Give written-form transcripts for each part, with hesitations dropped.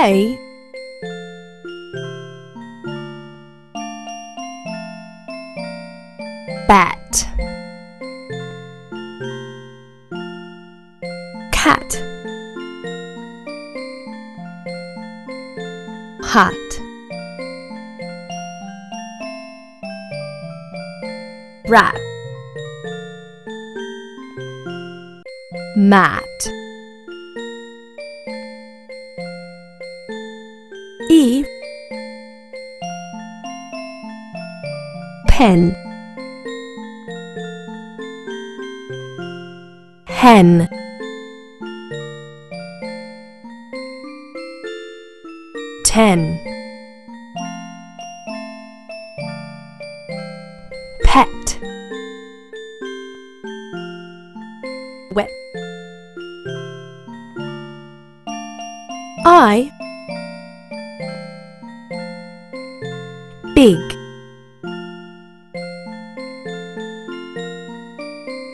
play. Bat, cat, hot, rat, mat. E, pen, hen, ten, pet, wet. I, big,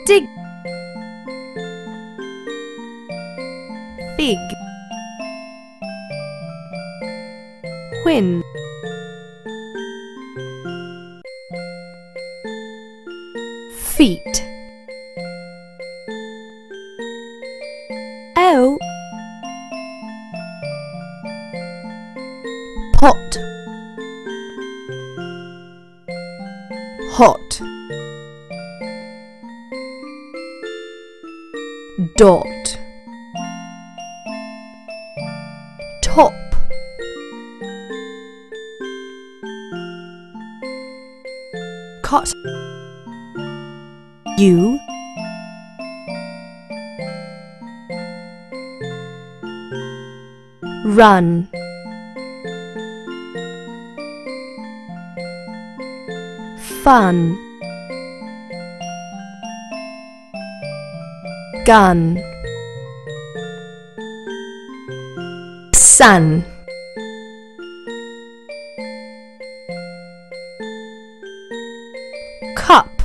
dig, big, win, feet. O, pot, hot, dot, top, cot. U, run, fun, gun, sun. Cup,